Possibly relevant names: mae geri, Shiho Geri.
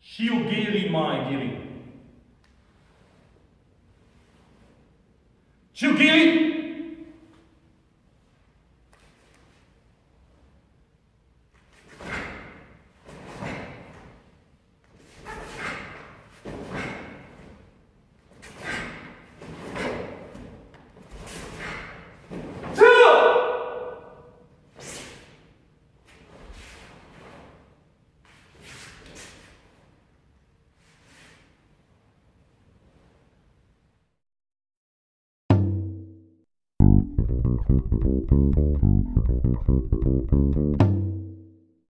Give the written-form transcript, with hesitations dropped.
Shiho Geri, mae geri. Shiho Geri.